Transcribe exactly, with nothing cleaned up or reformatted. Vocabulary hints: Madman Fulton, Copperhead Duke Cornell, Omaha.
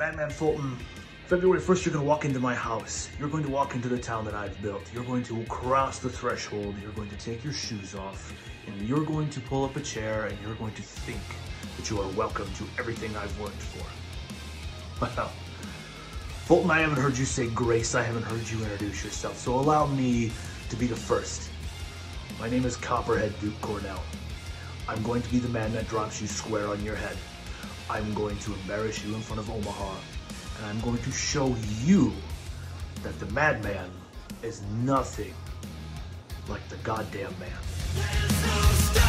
Madman Fulton, February first, you're going to walk into my house. You're going to walk into the town that I've built. You're going to cross the threshold. You're going to take your shoes off, and you're going to pull up a chair, and you're going to think that you are welcome to everything I've worked for. Well, Fulton, I haven't heard you say grace. I haven't heard you introduce yourself, so allow me to be the first. My name is Copperhead Duke Cornell. I'm going to be the man that drops you square on your head. I'm going to embarrass you in front of Omaha, and I'm going to show you that the Madman is nothing like the goddamn man.